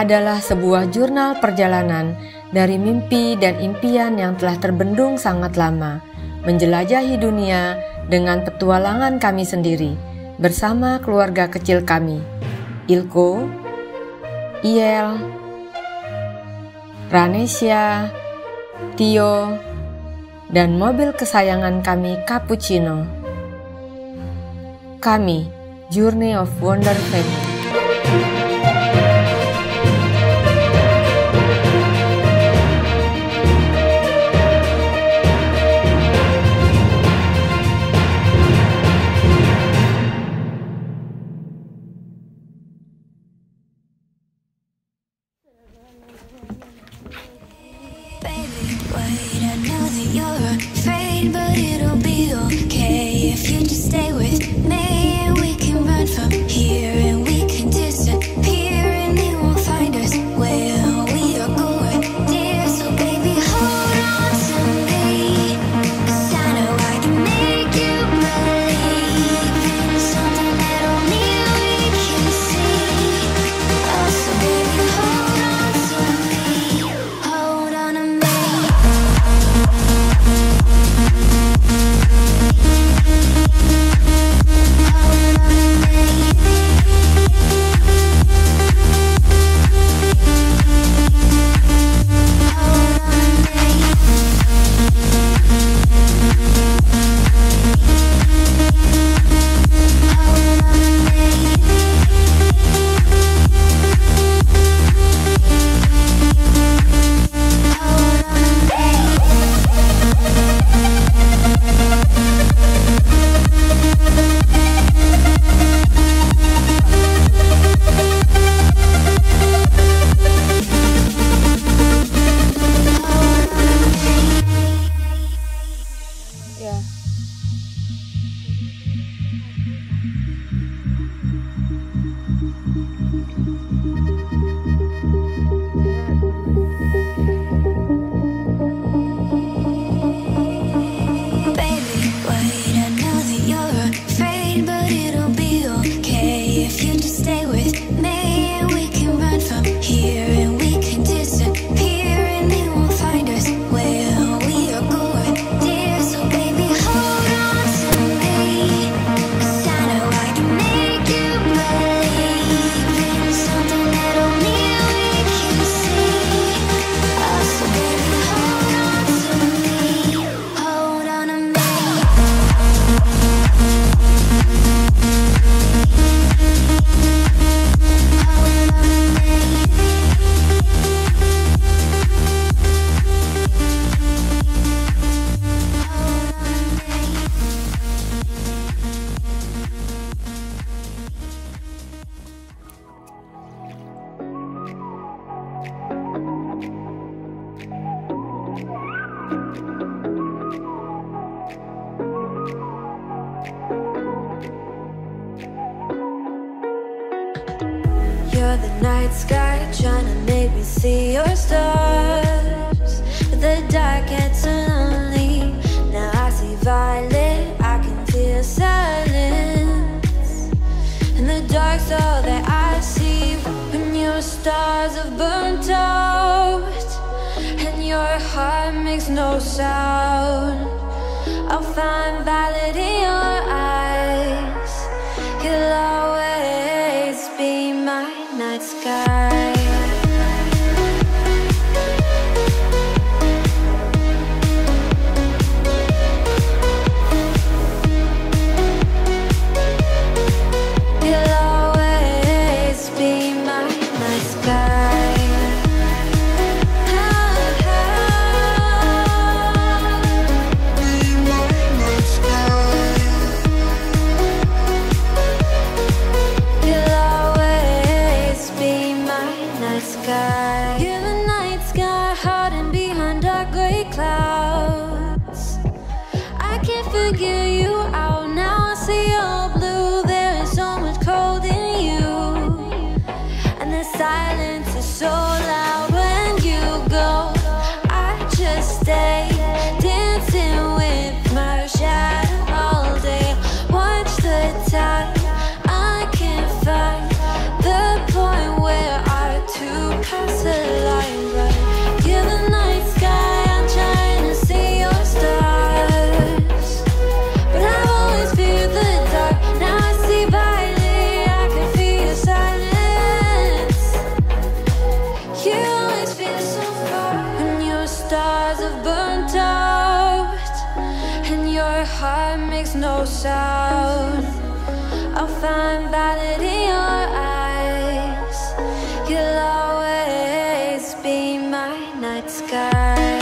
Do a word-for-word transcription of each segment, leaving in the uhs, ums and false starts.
adalah sebuah jurnal perjalanan dari mimpi dan impian yang telah terbendung sangat lama, menjelajahi dunia dengan petualangan kami sendiri bersama keluarga kecil kami, Ilko, Iel, Ranesia, Tio, dan mobil kesayangan kami Cappuccino. Kami, Journey of Wonder Family. Time I can't find the point where I two heart makes no sound. I'll find valid in your eyes. You'll always be my night sky.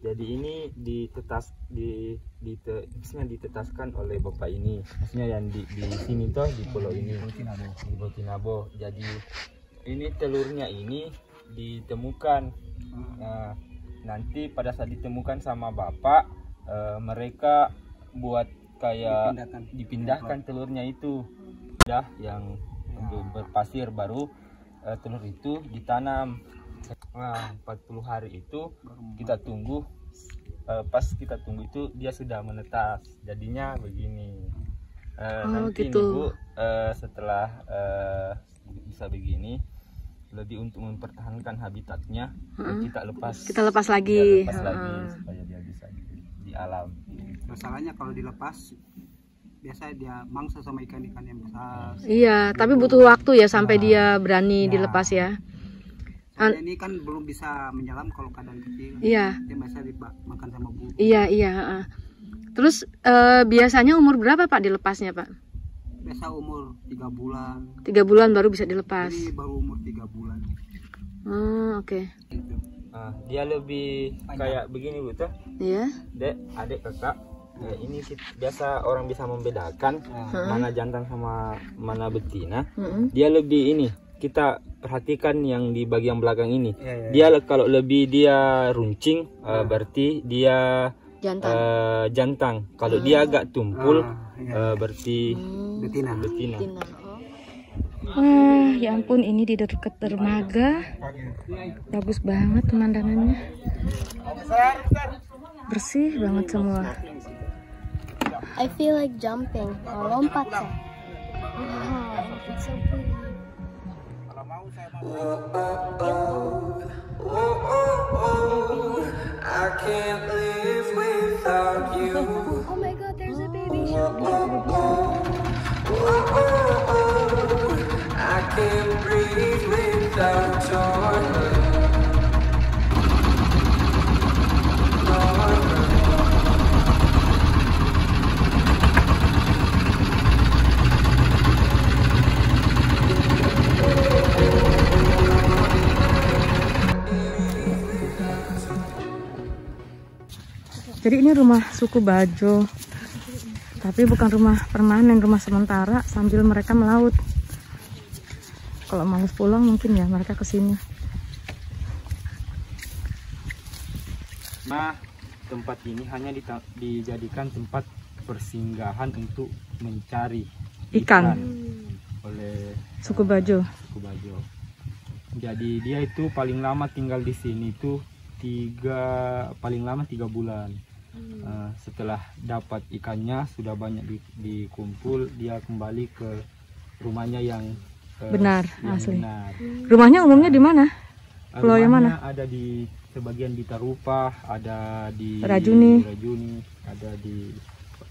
Jadi ini ditetas di dite, ditetaskan oleh bapak ini, maksudnya yang di, di sini toh, di pulau ini, di Tinabo. Jadi ini telurnya ini ditemukan. Nah, nanti pada saat ditemukan sama bapak, eh, mereka buat kayak dipindahkan, dipindahkan telurnya itu, dah yang nah. berpasir baru eh, telur itu ditanam. Nah, empat puluh hari itu kita tunggu, uh, pas kita tunggu itu dia sudah menetas, jadinya begini. Uh, oh, nanti gitu. Nih, Bu, uh, setelah uh, bisa begini, lebih untuk mempertahankan habitatnya, hmm. kita lepas. Kita lepas lagi. Kita lepas hmm. lagi supaya dia bisa di, di alam. Masalahnya kalau dilepas, biasanya dia mangsa sama ikan-ikan yang besar. Iya, tapi butuh waktu ya sampai nah. dia berani nah. dilepas ya. An ini kan belum bisa menyelam kalau keadaan kecil. Iya. Dia biasa dimakan sama burung. Iya iya. Terus eh, biasanya umur berapa Pak dilepasnya Pak? Biasa umur tiga bulan. Tiga bulan baru bisa dilepas. Ini baru umur tiga bulan. Hmm oke. Okay. Uh, dia lebih Banyak. kayak begini Bu tuh. Iya. Dek, adik kakak. Ya, ini biasa orang bisa membedakan hmm. mana jantan sama mana betina. Hmm. Dia lebih ini. Kita perhatikan yang di bagian belakang ini. Ya, ya, ya. Dia kalau lebih dia runcing, nah. uh, berarti dia jantang. Uh, jantang. Kalau hmm. dia agak tumpul, ah, ya, ya. Uh, berarti hmm. betina. betina. betina. Oh. Wah, ya ampun, ini di dekat dermaga, bagus banget pemandangannya, bersih banget semua. I feel like jumping, lompat. Wow, it's so pretty. Oh, oh, oh, oh, oh, oh, I can't live without you. Oh my god, there's a baby shark. Oh, oh, oh, oh, oh, I can't breathe without your love. Jadi ini rumah suku Bajo, tapi bukan rumah permanen, rumah sementara sambil mereka melaut. Kalau malas pulang mungkin ya mereka kesini. Nah, tempat ini hanya dijadikan tempat persinggahan untuk mencari ikan, ikan oleh suku Bajo. Uh, suku Bajo. Jadi dia itu paling lama tinggal di sini tuh tiga paling lama tiga bulan. Hmm. Uh, setelah dapat ikannya sudah banyak di, dikumpul, dia kembali ke rumahnya yang uh, benar yang asli. Benar. Rumahnya umumnya di mana? Pulau yang mana? Ada di sebagian di Tarupa, ada di Rajuni, Rajuni ada di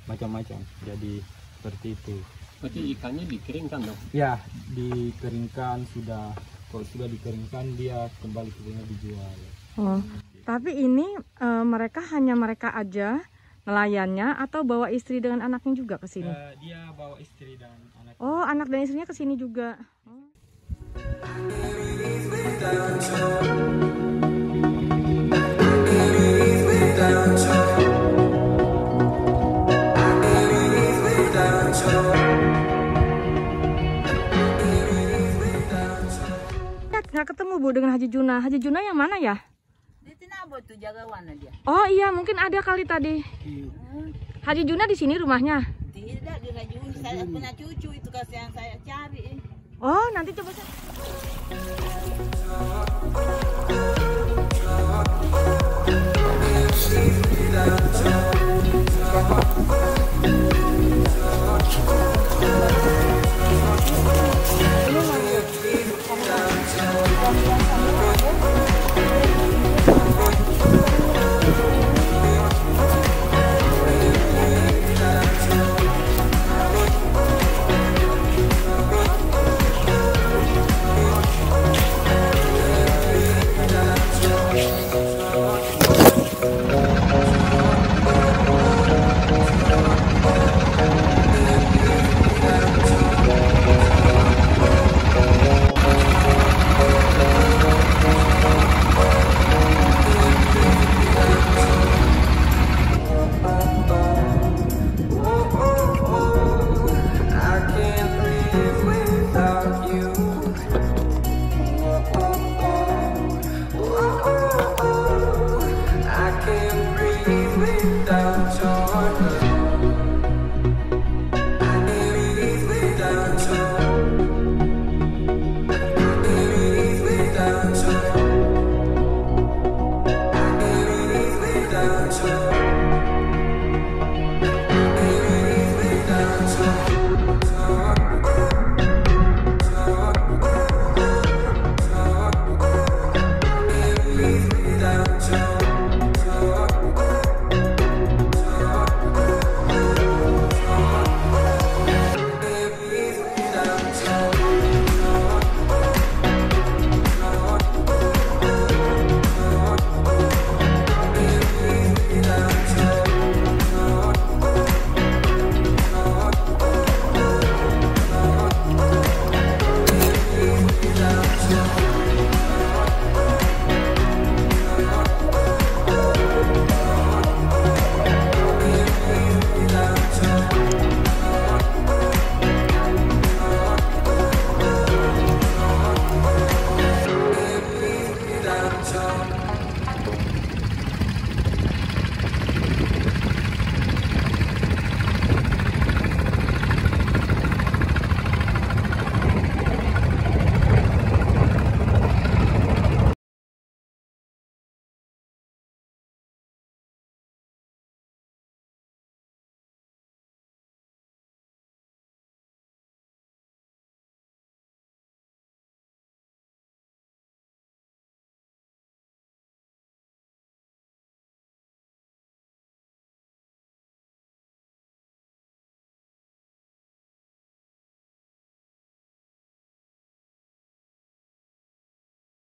macam-macam. Jadi seperti itu. Berarti ikannya dikeringkan dong? Ya, dikeringkan sudah. Kalau sudah dikeringkan dia kembali ke rumah dijual. Oh. Tapi ini e, mereka hanya mereka aja nelayannya atau bawa istri dengan anaknya juga ke sini? Uh, dia bawa istri dan anak. Oh, anak dan istrinya ke sini juga. Oh. Nggak ketemu Bu dengan Haji Juna. Haji Juna yang mana ya? Di Tinabo itu jagawana dia. Oh iya, mungkin ada kali tadi. Hmm. Haji Juna di sini rumahnya? Tidak, di Rajuni. Saya punya cucu itu kasih yang saya cari. Oh, nanti coba saya.